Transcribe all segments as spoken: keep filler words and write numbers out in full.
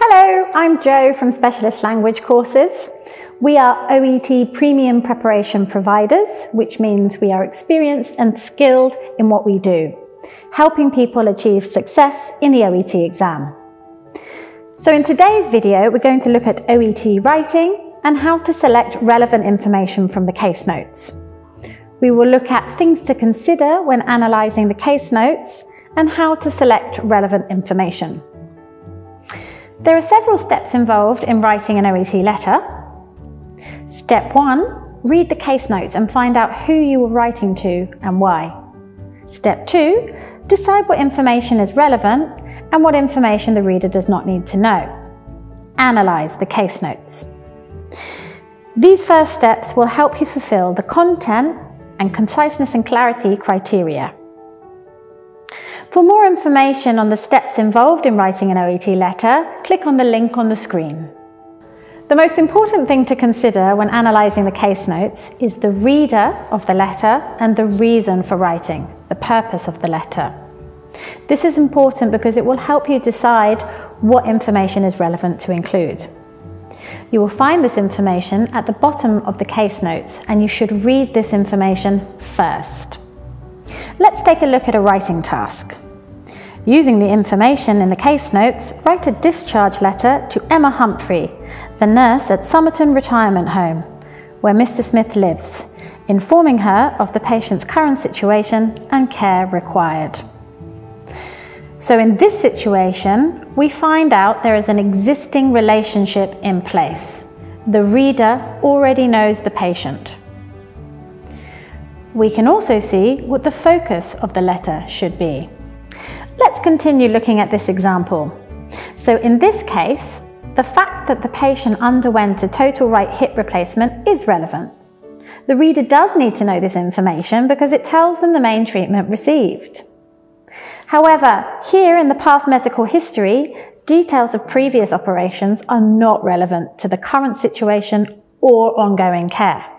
Hello, I'm Jo from Specialist Language Courses. We are O E T premium preparation providers, which means we are experienced and skilled in what we do, helping people achieve success in the O E T exam. So in today's video, we're going to look at O E T writing and how to select relevant information from the case notes. We will look at things to consider when analysing the case notes and how to select relevant information. There are several steps involved in writing an O E T letter. Step one, read the case notes and find out who you were writing to and why. Step two, decide what information is relevant and what information the reader does not need to know. Analyse the case notes. These first steps will help you fulfil the content and conciseness and clarity criteria. For more information on the steps involved in writing an O E T letter, click on the link on the screen. The most important thing to consider when analysing the case notes is the reader of the letter and the reason for writing, the purpose of the letter. This is important because it will help you decide what information is relevant to include. You will find this information at the bottom of the case notes, and you should read this information first. Let's take a look at a writing task. Using the information in the case notes, write a discharge letter to Emma Humphrey, the nurse at Somerton Retirement Home, where Mister Smith lives, informing her of the patient's current situation and care required. So in this situation, we find out there is an existing relationship in place. The reader already knows the patient. We can also see what the focus of the letter should be. Let's continue looking at this example. So in this case, the fact that the patient underwent a total right hip replacement is relevant. The reader does need to know this information because it tells them the main treatment received. However, here in the past medical history, details of previous operations are not relevant to the current situation or ongoing care.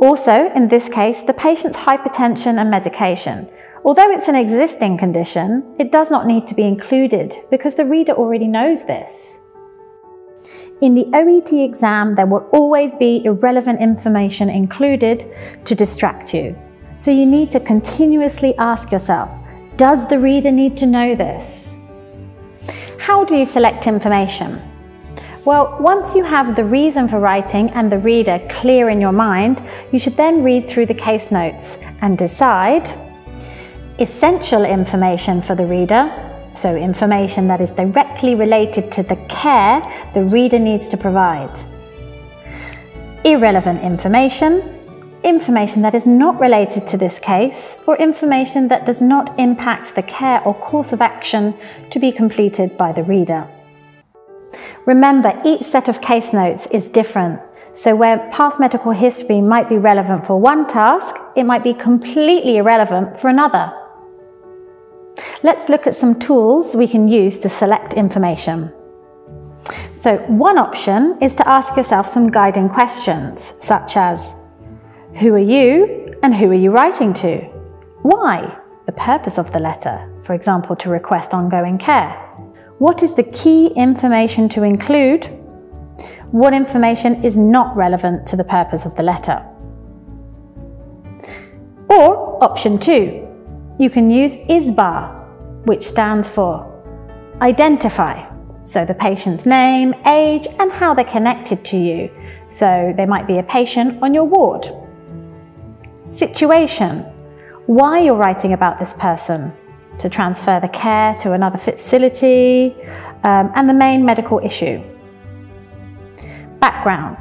Also, in this case, the patient's hypertension and medication. Although it's an existing condition, it does not need to be included because the reader already knows this. In the O E T exam, there will always be irrelevant information included to distract you. So you need to continuously ask yourself, does the reader need to know this? How do you select information? Well, once you have the reason for writing and the reader clear in your mind, you should then read through the case notes and decide essential information for the reader, so information that is directly related to the care the reader needs to provide. Irrelevant information, information that is not related to this case, or information that does not impact the care or course of action to be completed by the reader. Remember, each set of case notes is different, so where past medical history might be relevant for one task, it might be completely irrelevant for another. Let's look at some tools we can use to select information. So one option is to ask yourself some guiding questions, such as, who are you and who are you writing to? Why? The purpose of the letter, for example, to request ongoing care. What is the key information to include? What information is not relevant to the purpose of the letter? Or option two, you can use I S B A R, which stands for identify, so the patient's name, age, and how they're connected to you. So they might be a patient on your ward. Situation, why you're writing about this person. To transfer the care to another facility, um, and the main medical issue. Background,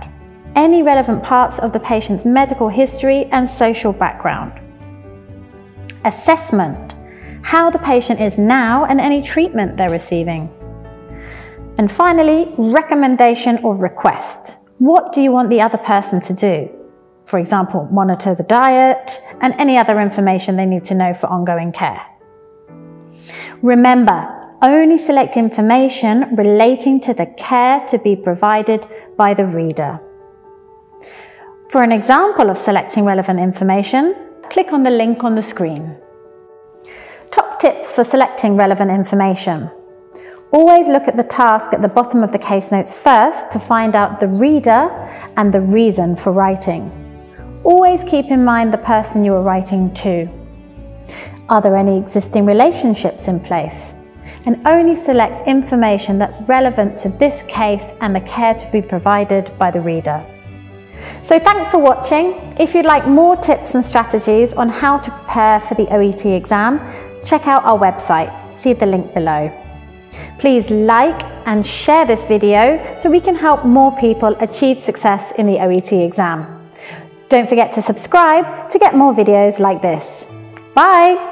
any relevant parts of the patient's medical history and social background. Assessment, how the patient is now and any treatment they're receiving. And finally, recommendation or request. What do you want the other person to do? For example, monitor the diet and any other information they need to know for ongoing care. Remember, only select information relating to the care to be provided by the reader. For an example of selecting relevant information, click on the link on the screen. Top tips for selecting relevant information. Always look at the task at the bottom of the case notes first to find out the reader and the reason for writing. Always keep in mind the person you are writing to. Are there any existing relationships in place? And only select information that's relevant to this case and the care to be provided by the reader. So thanks for watching. If you'd like more tips and strategies on how to prepare for the O E T exam, check out our website. See the link below. Please like and share this video so we can help more people achieve success in the O E T exam. Don't forget to subscribe to get more videos like this. Bye!